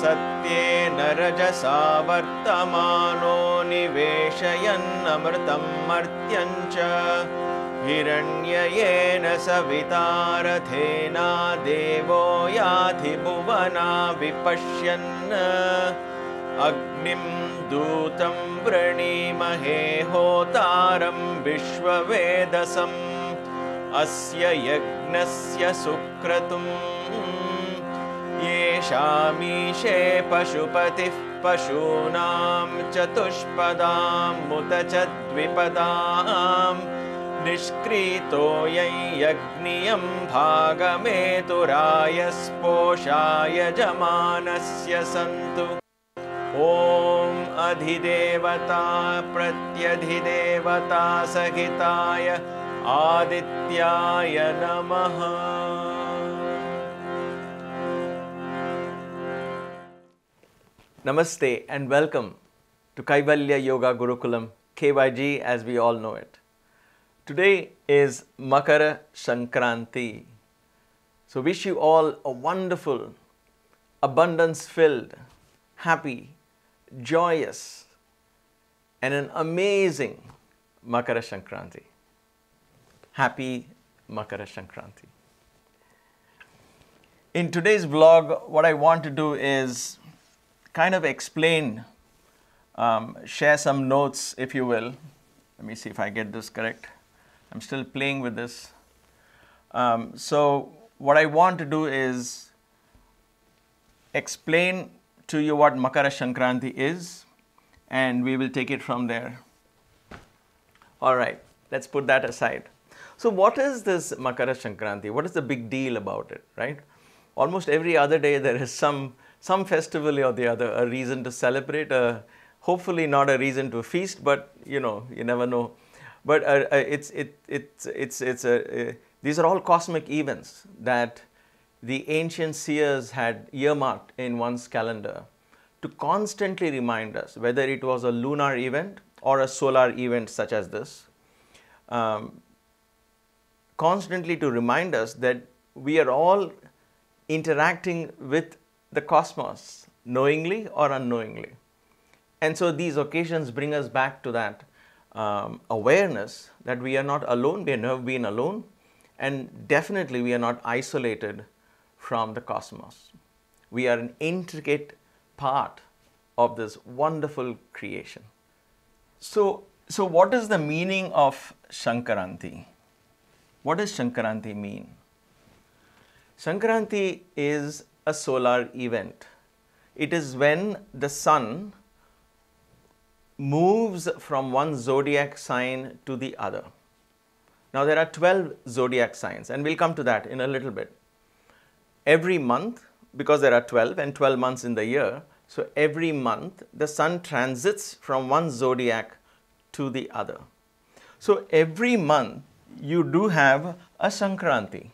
सत्येन रजसा वर्तमानो निवेशयन्नमृतं मर्त्यञ्च हिरण्ययेन सवितारथेना देवो याधि भुवना विपश्यन् अग्निं दूतं वृणीमहे होतारं विश्ववेदसं अस्य यज्ञस्य सुक्रतुम् येषामीशे पशुपतिः पशूनां चतुष्पदां मुत च द्विपदां निष्क्रीतो यज्ञियं भागमेतुराय स्पोषाय जमानस्य सन्तु। ॐ अधिदेवता प्रत्यधिदेवता सहिताय आदित्याय नमः। Namaste and welcome to Kaivalya Yoga Gurukulam, KYG as we all know it. Today is Makara Sankranti. So wish you all a wonderful, abundance-filled, happy, joyous and an amazing Makara Sankranti. Happy Makara Sankranti. In today's vlog, what I want to do is kind of explain, share some notes if you will. Let me see if I get this correct. I'm still playing with this. So what I want to do is explain to you what Makara Sankranti is and we will take it from there. All right, let's put that aside. So what is this Makara Sankranti? What is the big deal about it, right? Almost every other day there is some festival or the other, a reason to celebrate, hopefully not a reason to feast, but you know, you never know. But these are all cosmic events that the ancient seers had earmarked in one's calendar to constantly remind us, whether it was a lunar event or a solar event such as this, constantly to remind us that we are all interacting with the cosmos, knowingly or unknowingly. And so these occasions bring us back to that awareness that we are not alone, we have never been alone, and definitely we are not isolated from the cosmos. We are an intricate part of this wonderful creation. So what is the meaning of Sankranti? What does Sankranti mean? Sankranti is a solar event. It is when the sun moves from one zodiac sign to the other. Now there are 12 zodiac signs and we'll come to that in a little bit. Every month, because there are 12 and 12 months in the year, so every month the sun transits from one zodiac to the other. So every month you do have a Sankranti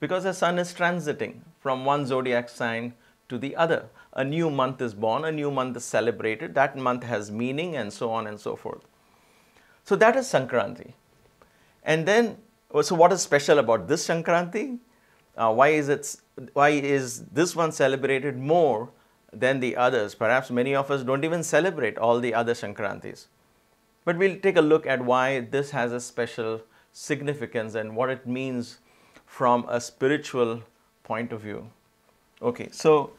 because the sun is transiting from one zodiac sign to the other. A new month is born, a new month is celebrated, that month has meaning and so on and so forth. So that is Sankranti. And then, so what is special about this Sankranti? Why is this one celebrated more than the others? Perhaps many of us don't even celebrate all the other Sankrantis. But we'll take a look at why this has a special significance and what it means from a spiritual point of view. Okay, so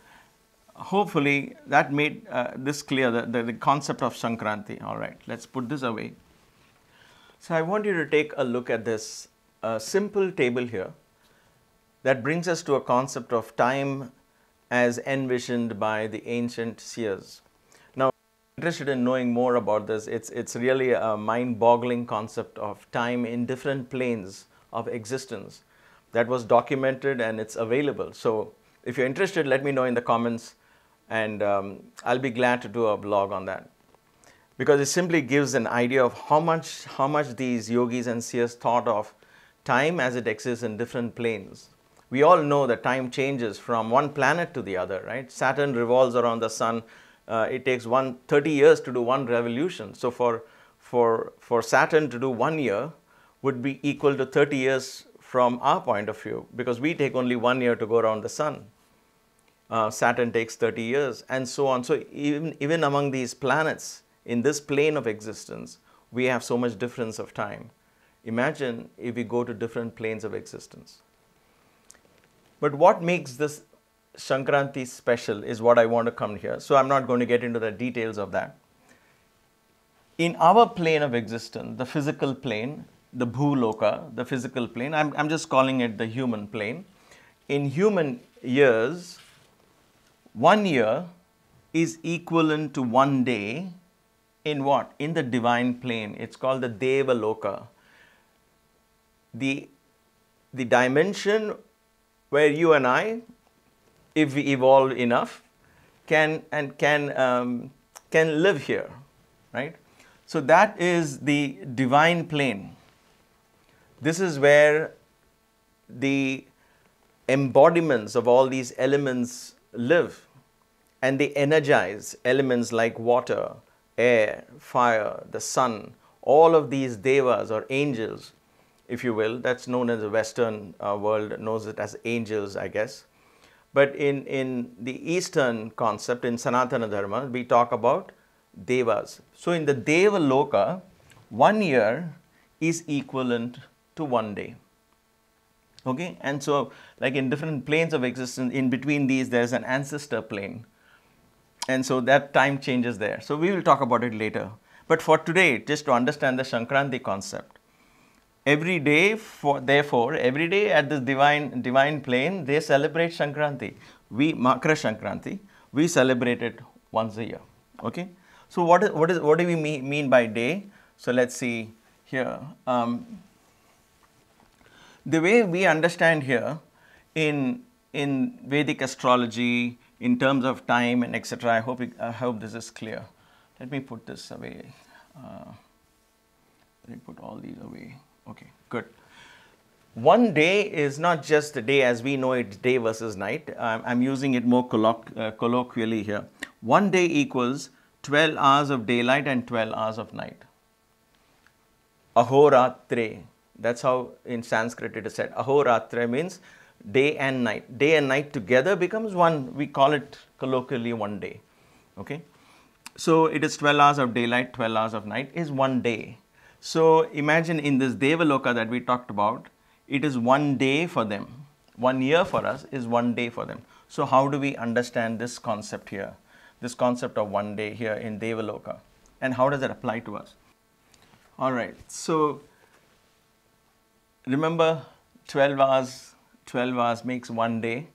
hopefully that made this clear, the concept of Sankranti. All right, let's put this away. So I want you to take a look at this simple table here that brings us to a concept of time as envisioned by the ancient seers. Now, if you're interested in knowing more about this, it's really a mind-boggling concept of time in different planes of existence that was documented and it's available. So if you're interested, let me know in the comments and I'll be glad to do a blog on that, because it simply gives an idea of how much these yogis and seers thought of time as it exists in different planes. We all know that time changes from one planet to the other, right? Saturn revolves around the sun. It takes 30 years to do one revolution. So for Saturn to do 1 year would be equal to 30 years from our point of view, because we take only 1 year to go around the sun. Saturn takes 30 years, and so on. So even among these planets in this plane of existence, we have so much difference of time. Imagine if we go to different planes of existence. But what makes this Sankranti special is what I want to come here. So I'm not going to get into the details of that. In our plane of existence, the physical plane, the Bhuloka, the physical plane, I'm just calling it the human plane. In human years, 1 year is equivalent to 1 day in what? In the divine plane. It's called the Deva Loka. The dimension where you and I, if we evolve enough, can live here, right? So that is the divine plane. This is where the embodiments of all these elements live, and they energize elements like water, air, fire, the sun, all of these devas or angels, if you will. That's known as the Western world knows it as angels, I guess. But in the Eastern concept, in Sanatana Dharma, we talk about devas. So in the Deva Loka, 1 year is equivalent to 1 day. Okay, and so like in different planes of existence, in between these there's an ancestor plane, and so that time changes there. So we will talk about it later. But for today, just to understand the Sankranti concept, every day, every day at this divine plane, they celebrate Sankranti. We, Makara Sankranti, we celebrate it once a year. Okay. So what do we mean by day? So let's see here. The way we understand here in Vedic astrology, in terms of time and etc. I hope this is clear. Let me put this away. Let me put all these away. Okay, good. 1 day is not just the day as we know it, day versus night. I'm using it more colloquially here. 1 day equals 12 hours of daylight and 12 hours of night. Ahoratra. That's how in Sanskrit it is said. Ahoratra means day and night. Day and night together becomes one. We call it colloquially 1 day. Okay. So it is 12 hours of daylight, 12 hours of night is 1 day. So imagine in this Devaloka that we talked about, it is 1 day for them. 1 year for us is 1 day for them. So how do we understand this concept here? This concept of 1 day here in Devaloka, and how does it apply to us? All right. So remember, 12 hours makes 1 day.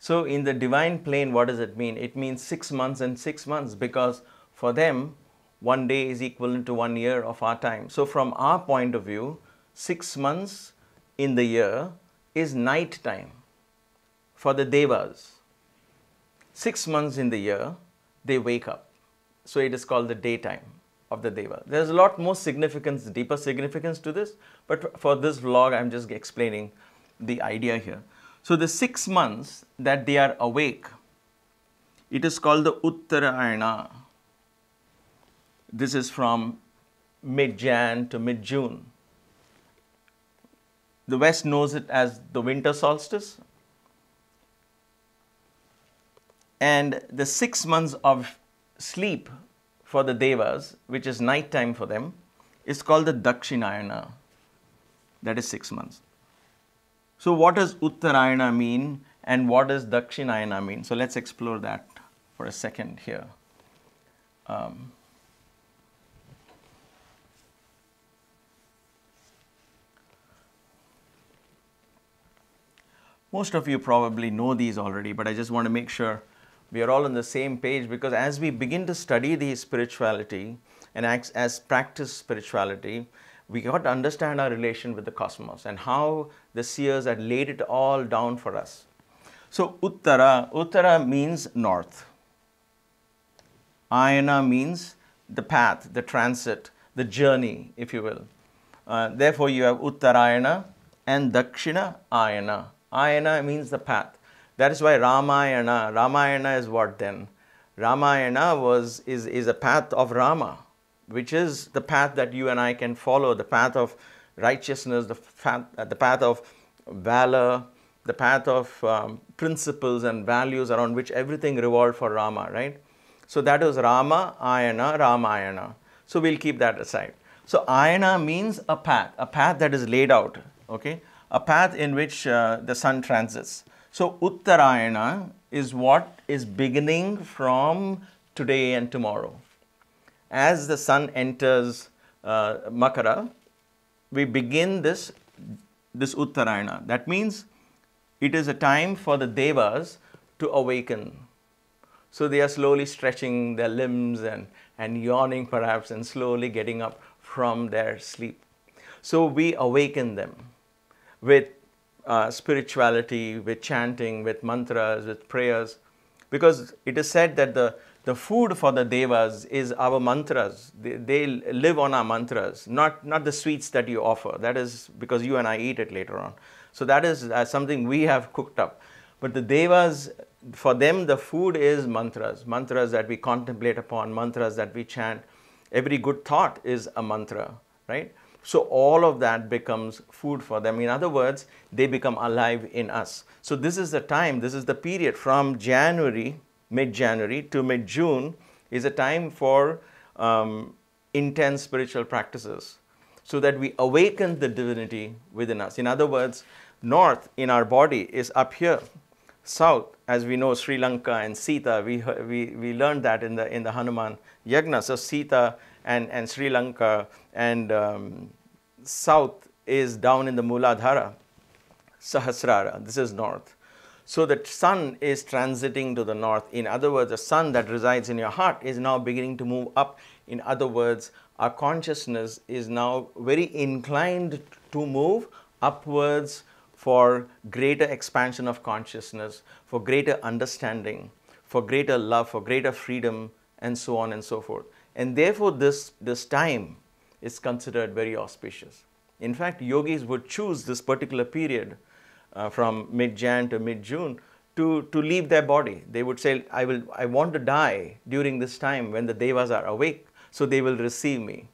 So in the divine plane, what does it mean? It means 6 months and 6 months, because for them, 1 day is equivalent to 1 year of our time. So from our point of view, 6 months in the year is night time for the devas. 6 months in the year, they wake up. So it is called the daytime of the deva. There's a lot more significance, deeper significance to this, but for this vlog, I'm just explaining the idea here. So the 6 months that they are awake, it is called the Uttarayana. This is from mid-Jan to mid-June. The West knows it as the winter solstice. And the 6 months of sleep for the devas, which is night time for them, is called the Dakshinayana. That is 6 months. So what does Uttarayana mean and what does Dakshinayana mean? So let's explore that for a second here. Most of you probably know these already, but I just want to make sure we are all on the same page, because as we begin to study the spirituality and as practice spirituality, we got to understand our relation with the cosmos and how the seers had laid it all down for us. So Uttara means north. Ayana means the path, the transit, the journey, if you will. Therefore, you have Uttarayana and Dakshinayana. Ayana means the path. That is why Ramayana. Ramayana is what then? Ramayana is a path of Rama, which is the path that you and I can follow, the path of righteousness, the path of valor, the path of principles and values around which everything revolved for Rama, right? So that is Rama, Ayana, Ramayana. So we'll keep that aside. So Ayana means a path that is laid out, okay? A path in which the sun transits. So Uttarayana is what is beginning from today and tomorrow. As the sun enters Makara, we begin this Uttarayana. That means it is a time for the Devas to awaken. So they are slowly stretching their limbs and yawning perhaps and slowly getting up from their sleep. So we awaken them with spirituality, with chanting, with mantras, with prayers, because it is said that the food for the Devas is our mantras. They live on our mantras, not the sweets that you offer. That is because you and I eat it later on. So that is something we have cooked up. But the Devas, for them, the food is mantras. Mantras that we contemplate upon, mantras that we chant. Every good thought is a mantra, right? So all of that becomes food for them. In other words, they become alive in us. So this is the time, this is the period from January, mid-January to mid-June is a time for intense spiritual practices so that we awaken the divinity within us. In other words, north in our body is up here. South, as we know, Sri Lanka and Sita, we learned that in the Hanuman Yajna. So Sita and Sri Lanka, and south is down in the Muladhara, Sahasrara. This is north. So the sun is transiting to the north. In other words, the sun that resides in your heart is now beginning to move up. In other words, our consciousness is now very inclined to move upwards for greater expansion of consciousness, for greater understanding, for greater love, for greater freedom, and so on and so forth. And therefore, this time is considered very auspicious. In fact, yogis would choose this particular period from mid-Jan to mid-June to leave their body. They would say, I want to die during this time when the Devas are awake, so they will receive me.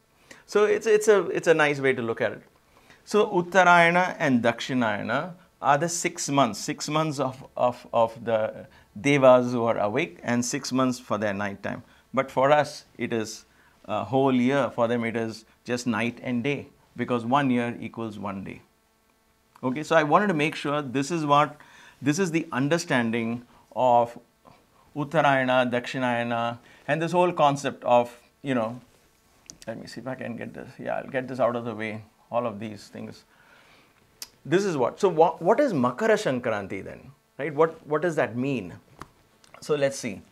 So it's a nice way to look at it. So Uttarayana and Dakshinayana are the 6 months, 6 months of the Devas who are awake and 6 months for their night time. But for us, it is a whole year. For them, it is just night and day, because 1 year equals 1 day. Okay, so I wanted to make sure this is the understanding of Uttarayana, Dakshinayana, and this whole concept of, you know, let me see if I can get this. Yeah, I'll get this out of the way. All of these things. This is what. So what is Makara Sankranti then? Right? What does that mean? So let's see.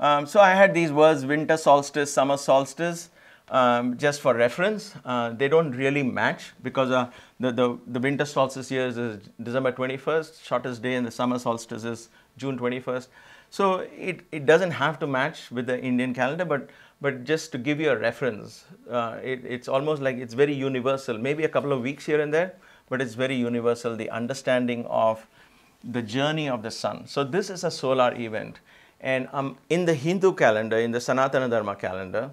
So I had these words, winter solstice, summer solstice, just for reference. They don't really match, because the winter solstice here is December 21st, shortest day, and the summer solstice is June 21st. So it doesn't have to match with the Indian calendar, but just to give you a reference, it's almost like it's very universal, maybe a couple of weeks here and there, but it's very universal, the understanding of the journey of the sun. So this is a solar event, and in the Hindu calendar, in the Sanatana Dharma calendar,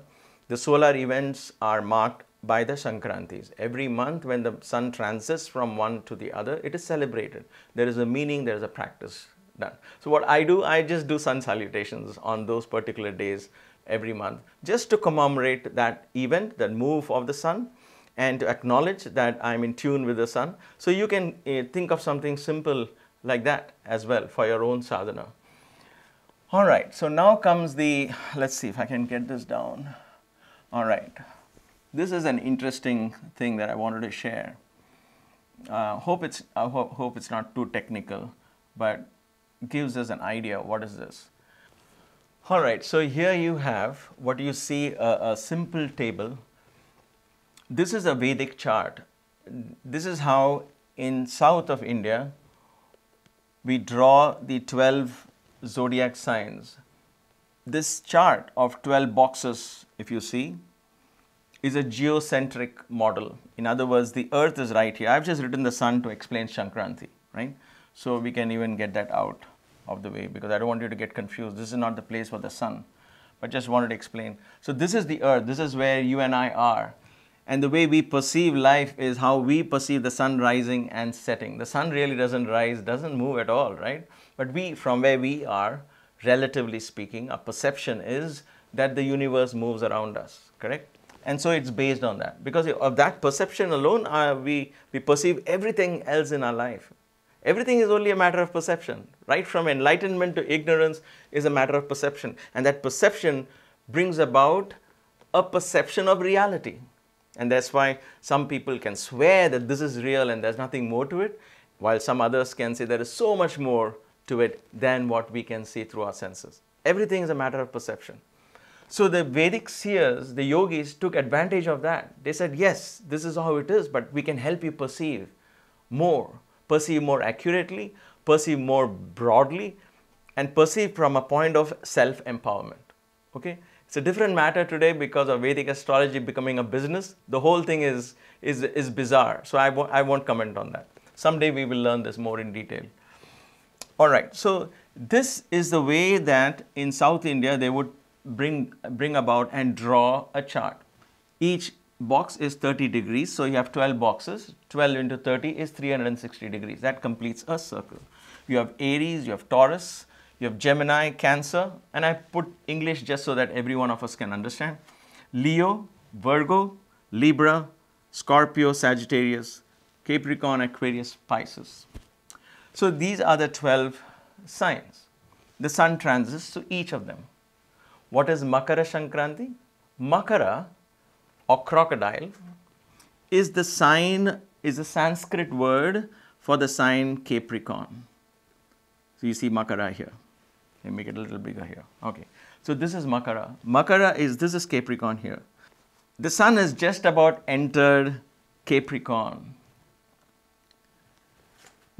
the solar events are marked by the Sankrantis. Every month when the sun transits from one to the other, it is celebrated. There is a meaning, there is a practice done. So what I do, I just do sun salutations on those particular days every month, just to commemorate that event, that move of the sun, and to acknowledge that I'm in tune with the sun. So you can think of something simple like that as well for your own sadhana. All right, so now comes the, let's see if I can get this down. All right, this is an interesting thing that I wanted to share. I hope it's not too technical, but it gives us an idea. What is this? All right, so here you have what you see, a simple table. This is a Vedic chart. This is how in south of India, we draw the 12 zodiac signs. This chart of 12 boxes, if you see, is a geocentric model. In other words, the earth is right here. I've just written the sun to explain Sankranti, right? So we can even get that out of the way, because I don't want you to get confused. This is not the place for the sun, but just wanted to explain. So this is the earth. This is where you and I are. And the way we perceive life is how we perceive the sun rising and setting. The sun really doesn't rise, doesn't move at all, right? But we, from where we are, relatively speaking, our perception is that the universe moves around us, correct? And so it's based on that. Because of that perception alone, we perceive everything else in our life. Everything is only a matter of perception, right? From enlightenment to ignorance is a matter of perception. And that perception brings about a perception of reality. And that's why some people can swear that this is real and there's nothing more to it, while some others can say there is so much more to it than what we can see through our senses. Everything is a matter of perception. So the Vedic seers, the yogis, took advantage of that. They said, yes, this is how it is, but we can help you perceive more accurately, perceive more broadly, and perceive from a point of self-empowerment. Okay? It's a different matter today because of Vedic astrology becoming a business. The whole thing is bizarre. So I won't comment on that. Someday we will learn this more in detail. All right. So this is the way that in South India they would bring about and draw a chart. Each box is 30 degrees. So you have 12 boxes. 12 into 30 is 360 degrees. That completes a circle. You have Aries, you have Taurus, you have Gemini, Cancer, and I put English just so that every one of us can understand. Leo, Virgo, Libra, Scorpio, Sagittarius, Capricorn, Aquarius, Pisces. So these are the 12 signs. The sun transits to each of them. What is Makara Sankranti? Makara, or crocodile, is the Sanskrit word for the sign Capricorn. So you see Makara here. Let me make it a little bigger here. Okay. So this is Makara. This is Capricorn here. The sun has just about entered Capricorn.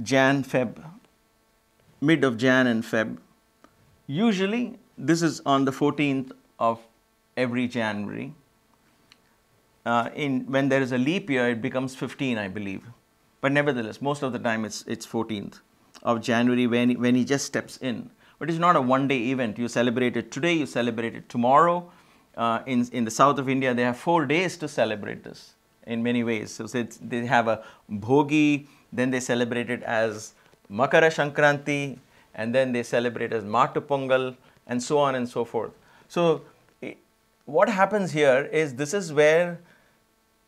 Jan, Feb. Mid of Jan and Feb. Usually this is on the 14th of every January. When there is a leap year, it becomes 15, I believe. But nevertheless, most of the time it's 14th. Of January when he just steps in. But it's not a one-day event. You celebrate it today, you celebrate it tomorrow. In the south of India, they have 4 days to celebrate this in many ways. So they have a Bhogi, then they celebrate it as Makara Sankranti, and then they celebrate as Matu Pongal, and so on and so forth. So what happens here is this is where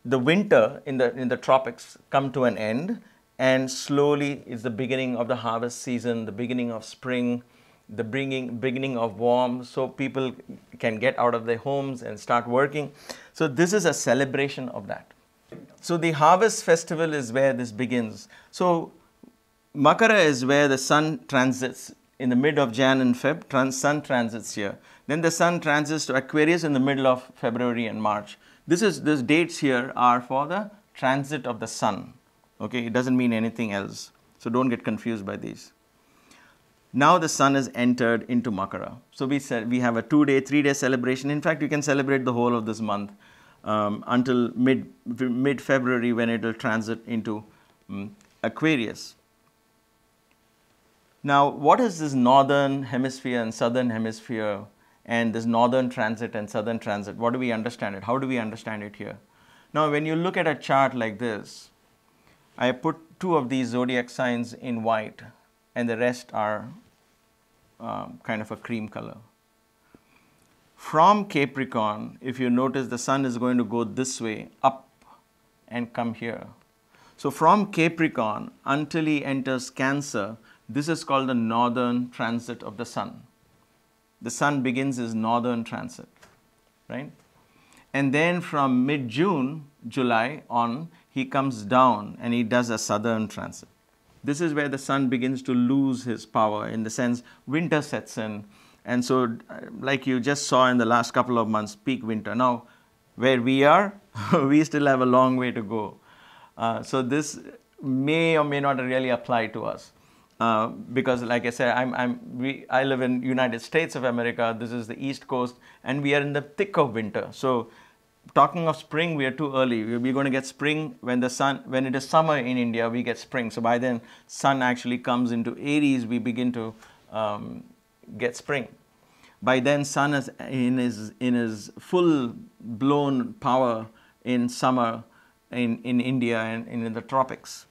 the winter in the tropics come to an end. And slowly it's the beginning of the harvest season, the beginning of spring, the beginning of warm. So people can get out of their homes and start working. So this is a celebration of that. So the harvest festival is where this begins. So Makara is where the sun transits in the mid of Jan and Feb. Sun transits here. Then the sun transits to Aquarius in the middle of February and March. These dates here are for the transit of the sun. Okay, it doesn't mean anything else. So don't get confused by these. Now the sun has entered into Makara. So we have a 2-day, 3-day celebration. In fact, you can celebrate the whole of this month until mid-February when it will transit into Aquarius. Now, what is this northern hemisphere and southern hemisphere and this northern transit and southern transit? What do we understand it? How do we understand it here? Now, when you look at a chart like this, I put 2 of these zodiac signs in white and the rest are kind of a cream color. From Capricorn, if you notice, the sun is going to go this way, up and come here. So from Capricorn until he enters Cancer, this is called the northern transit of the sun. The sun begins his northern transit, right? And then from mid-June, July on, he comes down and he does a southern transit. This is where the sun begins to lose his power, in the sense winter sets in. And so like you just saw in the last couple of months, peak winter. Now, where we are, we still have a long way to go. So this may or may not really apply to us. Because like I said, I live in United States of America. This is the East Coast and we are in the thick of winter. So talking of spring, we are too early. We're going to get spring when it is summer in India, we get spring. So by then, sun actually comes into Aries, we begin to get spring. By then, sun is in his full blown power in summer in India and in the tropics.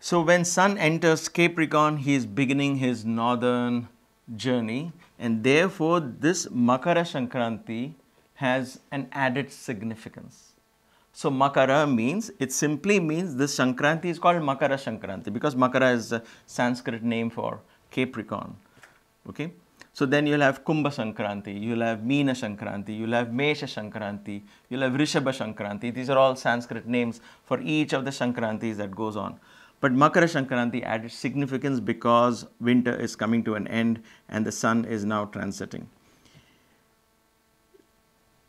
So when Sun enters Capricorn, he is beginning his northern journey, and therefore this Makara Sankranti has an added significance. So Makara means, it simply means this Sankranti is called Makara Sankranti because Makara is a Sanskrit name for Capricorn. Okay. So then you'll have Kumbha Sankranti, you'll have Meena Sankranti, you'll have Mesha Sankranti, you'll have Rishabha Sankranti. These are all Sanskrit names for each of the Sankrantis that goes on. But Makara Sankranti added significance because winter is coming to an end and the sun is now transiting.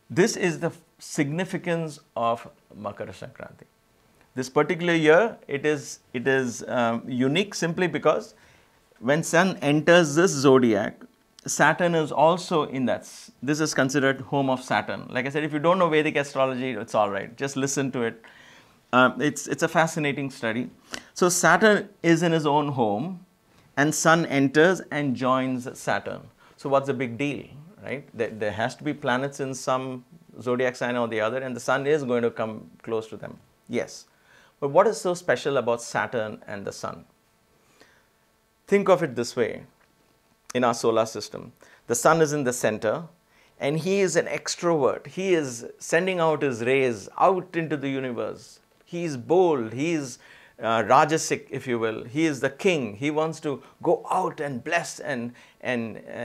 This is the significance of Makara Sankranti. This particular year, it is unique simply because when Sun enters this zodiac, Saturn is also in that. This is considered home of Saturn. Like I said, if you don't know Vedic astrology, it's all right. Just listen to it. It's a fascinating study. So Saturn is in his own home and Sun enters and joins Saturn. So what's the big deal, right? There has to be planets in some zodiac sign or the other, and the Sun is going to come close to them. Yes. But what is so special about Saturn and the Sun? Think of it this way. In our solar system, the Sun is in the center and he is an extrovert. He is sending out his rays out into the universe. He is bold. He is Rajasik, if you will. He is the king. He wants to go out and bless and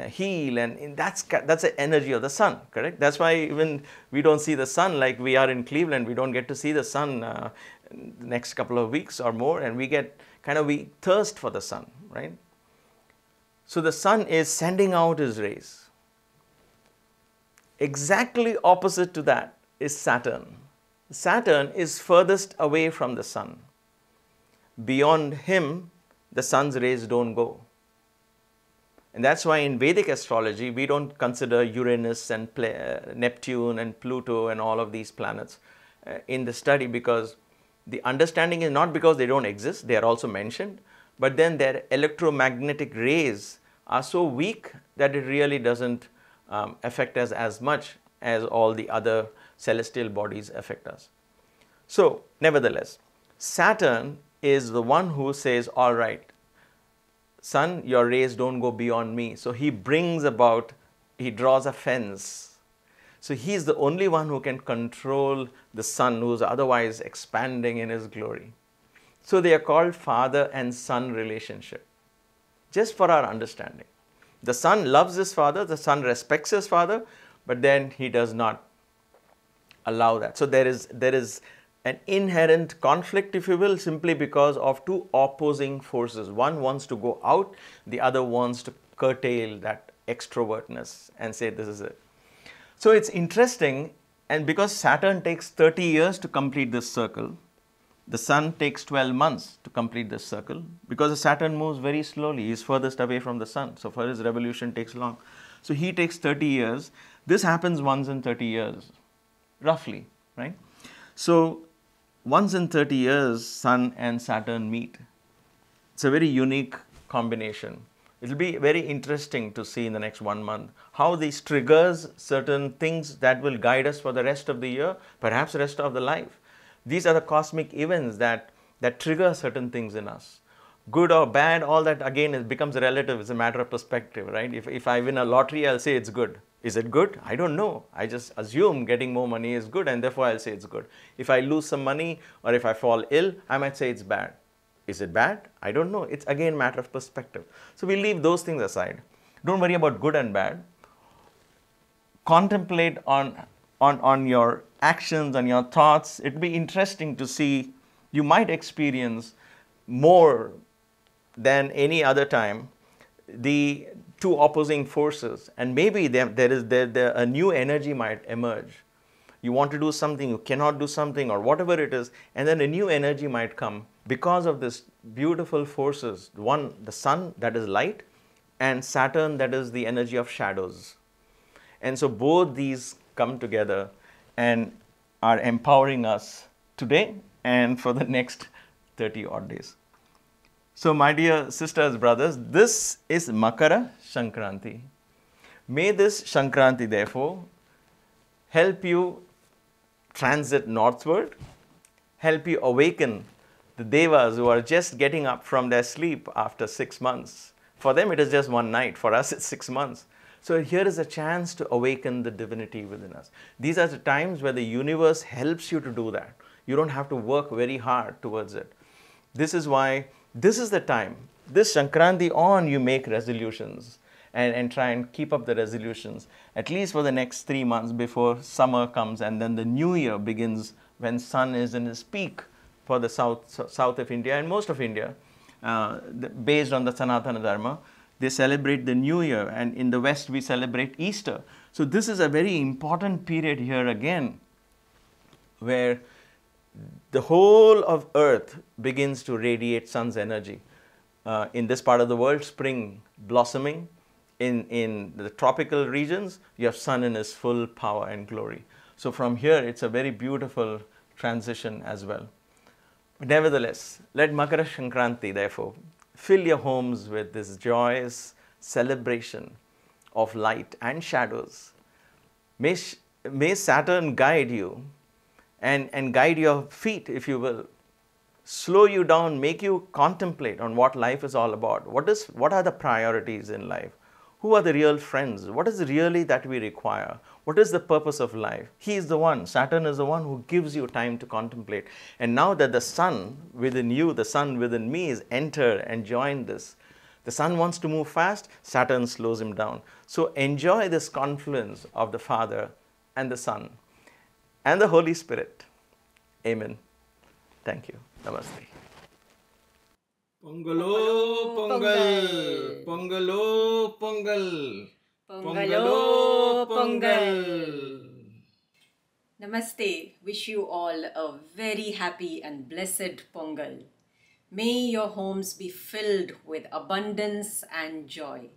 heal. And that's the energy of the Sun, correct? That's why even we don't see the Sun like we are in Cleveland. We don't get to see the Sun the next couple of weeks or more. And we get kind of, we thirst for the Sun, right? So the Sun is sending out his rays. Exactly opposite to that is Saturn. Saturn is furthest away from the Sun. Beyond him, the Sun's rays don't go. And that's why in Vedic astrology, we don't consider Uranus and Neptune and Pluto and all of these planets in the study, because the understanding is not because they don't exist, they are also mentioned, but then their electromagnetic rays are so weak that it really doesn't affect us as much as all the other celestial bodies affect us. So, nevertheless, Saturn is the one who says, all right, Sun, your rays don't go beyond me. So he brings about, he draws a fence. So he is the only one who can control the Sun, who is otherwise expanding in his glory. So they are called father and son relationship, just for our understanding. The son loves his father, the son respects his father, but then he does not allow that. So there is an inherent conflict, if you will, simply because of two opposing forces. One wants to go out, the other wants to curtail that extrovertness and say this is it. So it's interesting, and because Saturn takes 30 years to complete this circle, the Sun takes 12 months to complete this circle, because the Saturn moves very slowly. He is furthest away from the Sun. So for his revolution takes long. So he takes 30 years. This happens once in 30 years, roughly, right? So once in 30 years, Sun and Saturn meet. It's a very unique combination. It'll be very interesting to see in the next 1 month how this triggers certain things that will guide us for the rest of the year, perhaps the rest of the life. These are the cosmic events that trigger certain things in us. Good or bad, all that again becomes relative. It's a matter of perspective, right? If I win a lottery, I'll say it's good. Is it good? I don't know. I just assume getting more money is good, and therefore I'll say it's good. If I lose some money or if I fall ill, I might say it's bad. Is it bad? I don't know. It's again a matter of perspective. So we leave those things aside. Don't worry about good and bad. Contemplate on your actions and your thoughts. It'd be interesting to see. You might experience more than any other time the two opposing forces, and maybe there a new energy might emerge. You want to do something, you cannot do something, or whatever it is, and then a new energy might come because of this beautiful forces. One, the Sun, that is light, and Saturn, that is the energy of shadows. And so both these come together and are empowering us today and for the next 30 odd days. So my dear sisters, brothers, this is Makara Sankranti. May this Sankranti therefore help you transit northward, help you awaken the devas who are just getting up from their sleep after 6 months. For them, it is just one night. For us, it's 6 months. So here is a chance to awaken the divinity within us. These are the times where the universe helps you to do that. You don't have to work very hard towards it. This is why, this is the time. This Sankranti on, you make resolutions and try and keep up the resolutions, at least for the next 3 months before summer comes, and then the new year begins when sun is in its peak for the south of India and most of India. Based on the Sanatana Dharma, they celebrate the new year, and in the West we celebrate Easter. So this is a very important period here again, where the whole of earth begins to radiate sun's energy. In this part of the world, spring blossoming. In the tropical regions, you have sun in its full power and glory. So from here, it's a very beautiful transition as well. But nevertheless, let Makara Sankranti, therefore, fill your homes with this joyous celebration of light and shadows. May Saturn guide you and guide your feet, if you will. Slow you down, make you contemplate on what life is all about. What are the priorities in life? Who are the real friends? What is really that we require? What is the purpose of life? He is the one. Saturn is the one who gives you time to contemplate. And now that the sun within you, the sun within me is enter and join this. The sun wants to move fast, Saturn slows him down. So enjoy this confluence of the Father and the Son and the Holy Spirit. Amen. Thank you. Namaste. Pongalo Pongal, Pongalo Pongal, Pongalo Pongal. Namaste. Wish you all a very happy and blessed Pongal. May your homes be filled with abundance and joy.